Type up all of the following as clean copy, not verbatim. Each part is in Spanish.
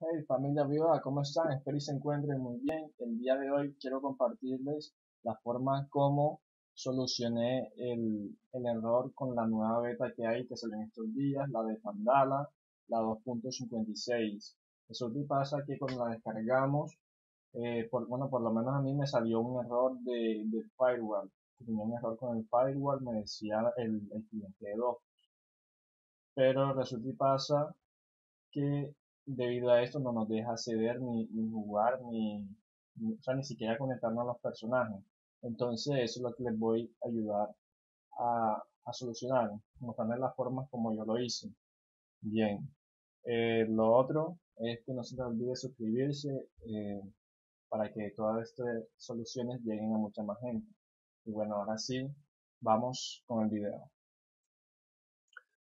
Hey familia viva, ¿cómo están? Espero que se encuentren muy bien. El día de hoy quiero compartirles la forma como solucioné el error con la nueva beta que hay que salió en estos días, la de Pandala, la 2.56. Eso que pasa que cuando la descargamos, por lo menos a mí me salió un error de firewall. Tenía un error con el firewall, me decía el cliente de Dofus. Pero resulta y pasa que debido a esto no nos deja acceder ni jugar, ni siquiera conectarnos a los personajes. Entonces eso es lo que les voy a ayudar a solucionar, mostrarles las formas como yo lo hice. Bien, lo otro es que no se les olvide suscribirse para que todas estas soluciones lleguen a mucha más gente. Y bueno, ahora sí, vamos con el video.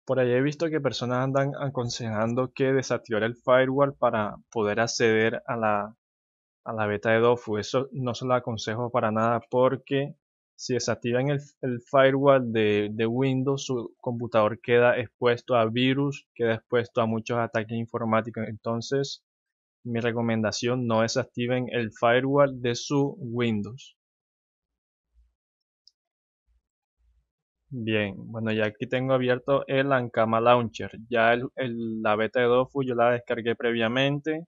Por ahí he visto que personas andan aconsejando que desactivar el firewall para poder acceder a la beta de Dofus. Eso no se lo aconsejo para nada, porque si desactivan el firewall de Windows, su computador queda expuesto a virus, queda expuesto a muchos ataques informáticos. Entonces, mi recomendación, no desactiven el firewall de su Windows. Bien, bueno, ya aquí tengo abierto el Ankama Launcher. Ya la beta de Dofus yo la descargué previamente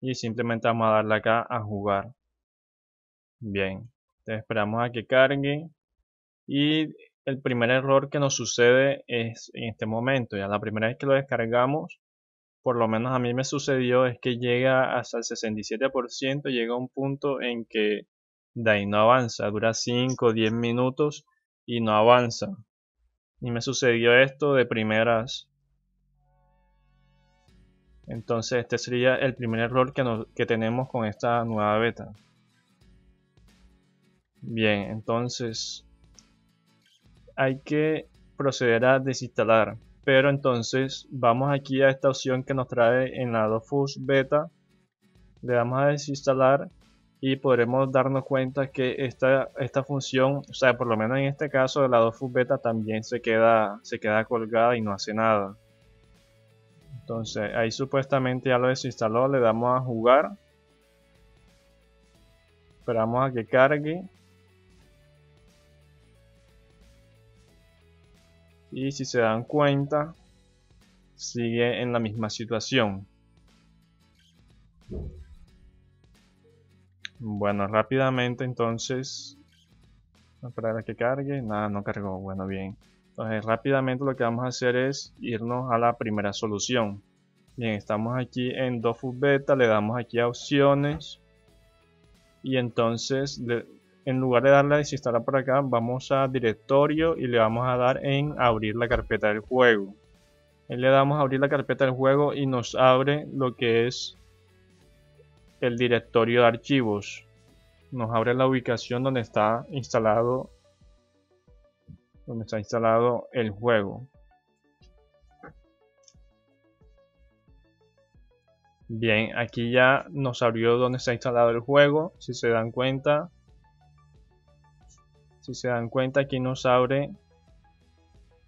y simplemente vamos a darle acá a jugar. Bien, entonces esperamos a que cargue y el primer error que nos sucede es en este momento. Ya la primera vez que lo descargamos, por lo menos a mí me sucedió, es que llega hasta el 67%, llega a un punto en que de ahí no avanza, dura 5 o 10 minutos. Y no avanza. Y me sucedió esto de primeras. Entonces este sería el primer error que tenemos con esta nueva beta. Bien, entonces hay que proceder a desinstalar. Pero entonces vamos aquí a esta opción que nos trae en la Dofus beta. Le damos a desinstalar. Y podremos darnos cuenta que esta función, o sea, por lo menos en este caso de la Dofus beta, también se queda colgada y no hace nada. Entonces ahí supuestamente ya lo desinstaló, le damos a jugar. Esperamos a que cargue. Y si se dan cuenta, sigue en la misma situación. Bueno, rápidamente entonces, esperar a que cargue, nada, no cargó, bueno, bien. Entonces rápidamente lo que vamos a hacer es irnos a la primera solución. Bien, estamos aquí en Dofus Beta, le damos aquí a opciones. Y entonces, en lugar de darle a desinstalar por acá, vamos a directorio y le vamos a dar en abrir la carpeta del juego. Ahí le damos a abrir la carpeta del juego y nos abre lo que es el directorio de archivos. Nos abre la ubicación donde está instalado el juego. Bien, aquí ya nos abrió donde está instalado el juego. Si se dan cuenta aquí nos abre.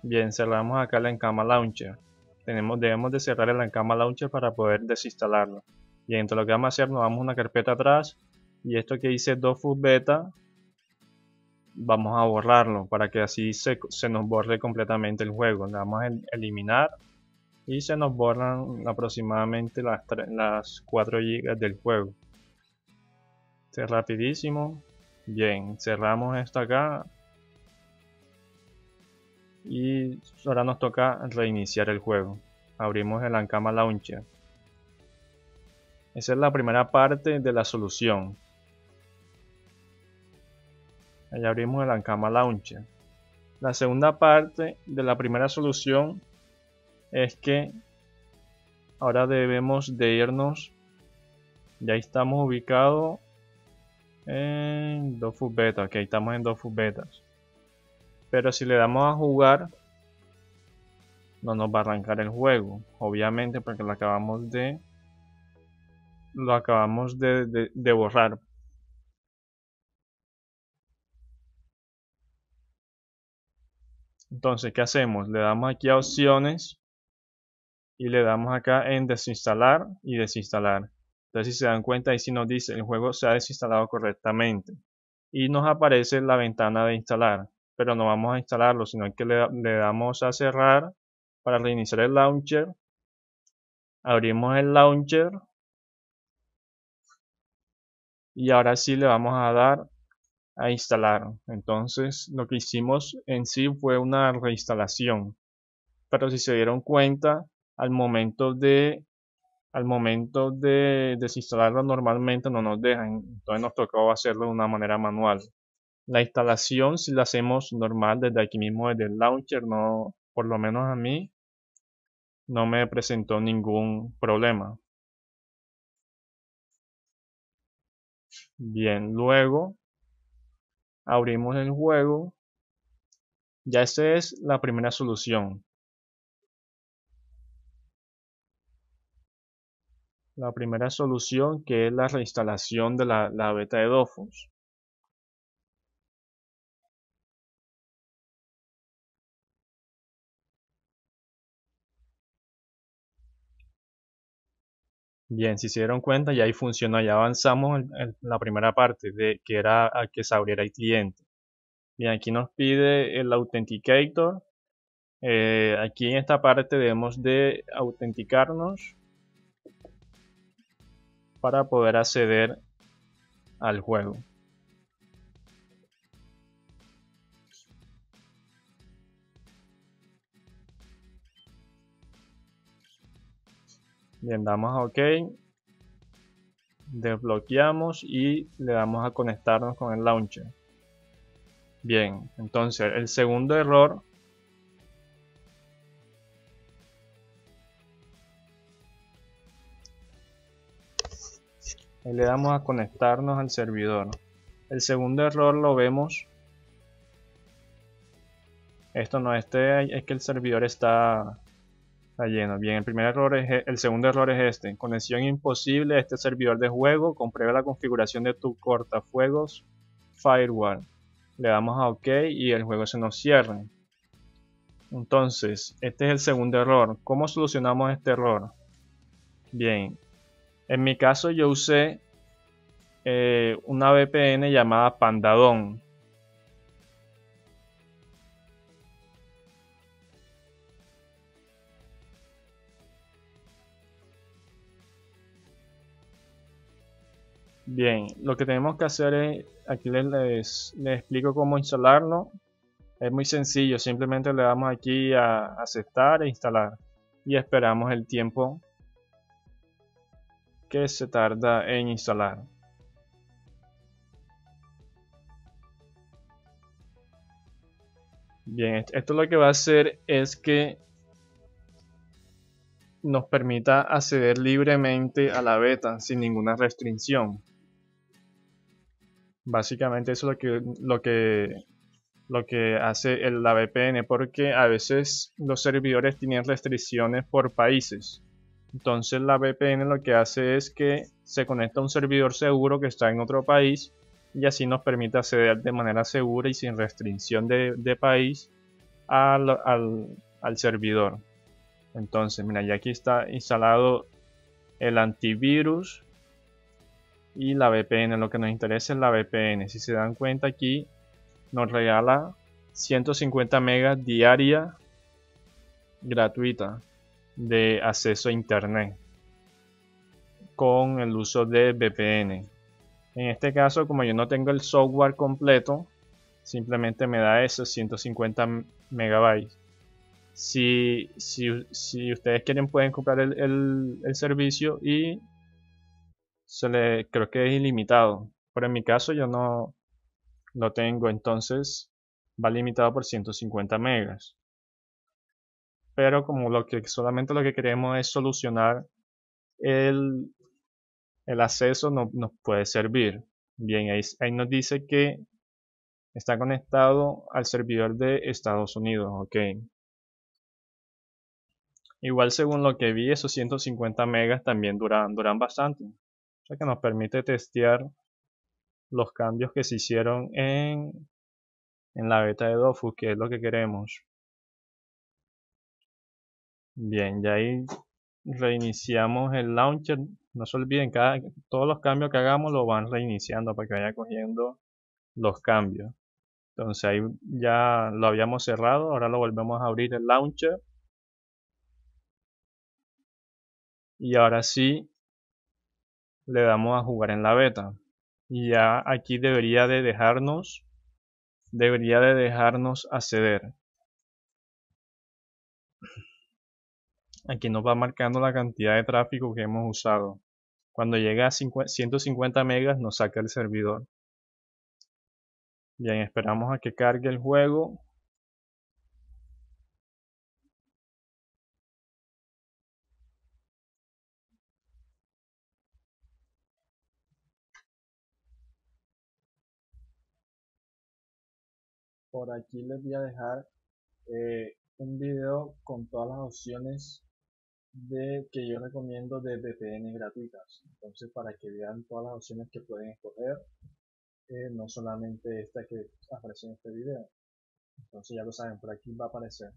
Bien, cerramos acá la Ankama Launcher. Debemos de cerrar el Ankama Launcher para poder desinstalarlo. Bien, entonces lo que vamos a hacer, nos vamos a una carpeta atrás y esto que dice Dofus Beta, vamos a borrarlo para que así se nos borre completamente el juego. Le vamos a eliminar y se nos borran aproximadamente las 4 GB del juego. Este es rapidísimo. Bien, cerramos esto acá y ahora nos toca reiniciar el juego. Abrimos el Ankama Launcher. Esa es la primera parte de la solución. Ahí abrimos el Ankama Launcher. La segunda parte de la primera solución es que ahora debemos de irnos. Ya estamos ubicados en Dofus Beta. Ok, estamos en Dofus Beta. Pero si le damos a jugar, no nos va a arrancar el juego. Obviamente porque lo acabamos de borrar. Entonces, ¿qué hacemos? Le damos aquí a opciones y le damos acá en desinstalar y desinstalar. Entonces si se dan cuenta, ahí sí nos dice el juego se ha desinstalado correctamente y nos aparece la ventana de instalar, pero no vamos a instalarlo, sino que le damos a cerrar para reiniciar el launcher. Abrimos el launcher y ahora sí le vamos a dar a instalar. Entonces lo que hicimos en sí fue una reinstalación, pero si se dieron cuenta, al momento de desinstalarlo normalmente no nos dejan, entonces nos tocó hacerlo de una manera manual. La instalación si la hacemos normal desde aquí mismo, desde el launcher, no, por lo menos a mí no me presentó ningún problema. Bien, luego abrimos el juego. Ya esta es la primera solución. La primera solución, que es la reinstalación de la beta de Dofus. Bien, si se dieron cuenta, ya ahí funciona, ya avanzamos en la primera parte, de que era a que se abriera el cliente. Bien, aquí nos pide el Authenticator. Aquí en esta parte debemos de autenticarnos para poder acceder al juego. Bien, damos a OK, desbloqueamos y le damos a conectarnos con el launcher. Bien, entonces el segundo error ahí le damos a conectarnos al servidor. El segundo error lo vemos. Esto no, este es que el servidor está lleno. Bien, el segundo error es este. Conexión imposible a este servidor de juego. Comprueba la configuración de tu cortafuegos firewall. Le damos a OK y el juego se nos cierra. Entonces, este es el segundo error. ¿Cómo solucionamos este error? Bien, en mi caso yo usé una VPN llamada Pandadón. Bien, lo que tenemos que hacer es, aquí les explico cómo instalarlo. Es muy sencillo, simplemente le damos aquí a aceptar e instalar. Y esperamos el tiempo que se tarda en instalar. Bien, esto lo que va a hacer es que nos permita acceder libremente a la beta sin ninguna restricción. Básicamente eso es lo que hace la VPN, porque a veces los servidores tienen restricciones por países. Entonces la VPN lo que hace es que se conecta a un servidor seguro que está en otro país y así nos permite acceder de manera segura y sin restricción de país al servidor. Entonces, mira, ya aquí está instalado el antivirus y la VPN. Lo que nos interesa es la VPN. Si se dan cuenta, aquí nos regala 150 megas diaria gratuita de acceso a internet con el uso de VPN. En este caso, como yo no tengo el software completo, simplemente me da esos 150 megabytes. Si ustedes quieren, pueden comprar el servicio y creo que es ilimitado, pero en mi caso yo no lo tengo, entonces va limitado por 150 megas. Pero como solamente lo que queremos es solucionar el acceso, nos puede servir. Bien, ahí nos dice que está conectado al servidor de Estados Unidos, ok. Igual, según lo que vi, esos 150 megas también duran bastante. O sea que nos permite testear los cambios que se hicieron en la beta de Dofus, que es lo que queremos. Bien, ya ahí reiniciamos el launcher. No se olviden, todos los cambios que hagamos lo van reiniciando para que vaya cogiendo los cambios. Entonces ahí ya lo habíamos cerrado, ahora lo volvemos a abrir el launcher. Y ahora sí le damos a jugar en la beta. Y ya aquí debería de dejarnos acceder. Aquí nos va marcando la cantidad de tráfico que hemos usado. Cuando llega a 150 megas nos saca el servidor. Bien, esperamos a que cargue el juego. Por aquí les voy a dejar un video con todas las opciones que yo recomiendo de VPN gratuitas, entonces para que vean todas las opciones que pueden escoger, no solamente esta que aparece en este video. Entonces ya lo saben, por aquí va a aparecer.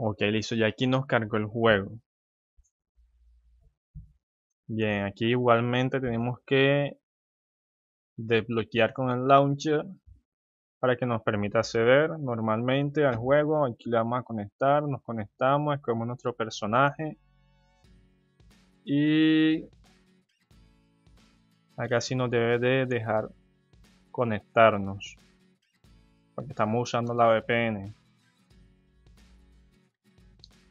Ok, listo, ya aquí nos cargó el juego. Bien, aquí igualmente tenemos que desbloquear con el launcher para que nos permita acceder normalmente al juego. Aquí le vamos a conectar, nos conectamos, escogemos nuestro personaje y acá sí nos debe de dejar conectarnos porque estamos usando la VPN.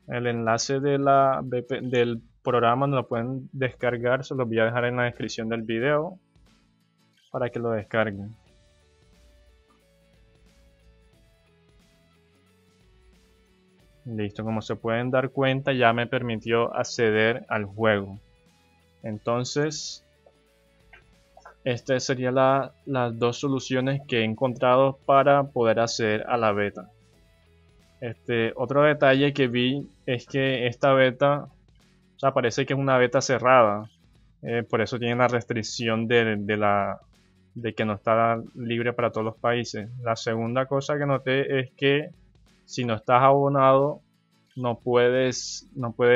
El enlace de la del programa no lo pueden descargar, se los voy a dejar en la descripción del video para que lo descarguen. Listo, como se pueden dar cuenta ya me permitió acceder al juego. Entonces estas serían las dos soluciones que he encontrado para poder acceder a la beta. Otro detalle que vi es que esta beta, o sea, parece que es una beta cerrada, por eso tiene la restricción de que no está libre para todos los países. La segunda cosa que noté es que si no estás abonado no puedes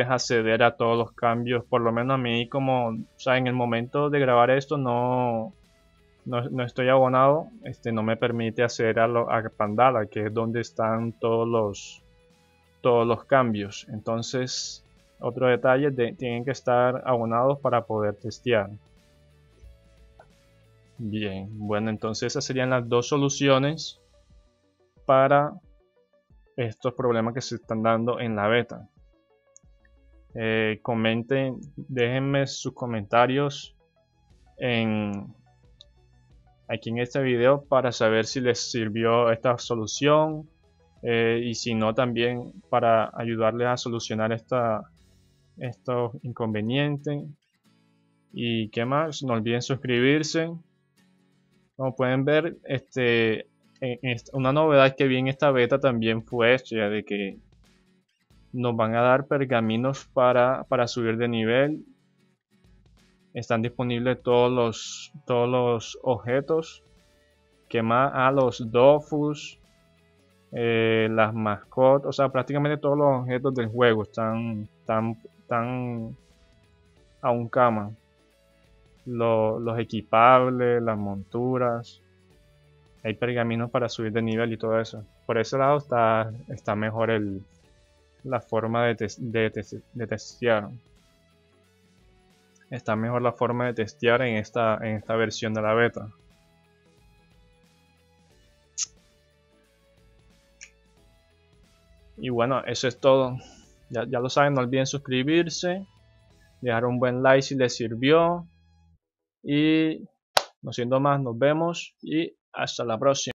acceder a todos los cambios, por lo menos a mí, como, o sea, en el momento de grabar esto no estoy abonado, no me permite acceder a Pandala, que es donde están todos los cambios. Entonces otro detalle, tienen que estar abonados para poder testear. Bien, bueno, entonces esas serían las dos soluciones para estos problemas que se están dando en la beta. Comenten, déjenme sus comentarios aquí en este video para saber si les sirvió esta solución, y si no, también para ayudarles a solucionar estos inconvenientes. Y qué más, no olviden suscribirse. Como pueden ver, una novedad que vi en esta beta también fue de que nos van a dar pergaminos para subir de nivel. Están disponibles todos los objetos. Que más, los Dofus, las mascotas, o sea, prácticamente todos los objetos del juego están a un cama. Los equipables, las monturas, hay pergaminos para subir de nivel y todo eso. Por ese lado está mejor la forma de testear. Está mejor la forma de testear en esta versión de la beta. Y bueno, eso es todo. Ya lo saben, no olviden suscribirse, dejar un buen like si les sirvió. Y no siendo más, nos vemos y hasta la próxima.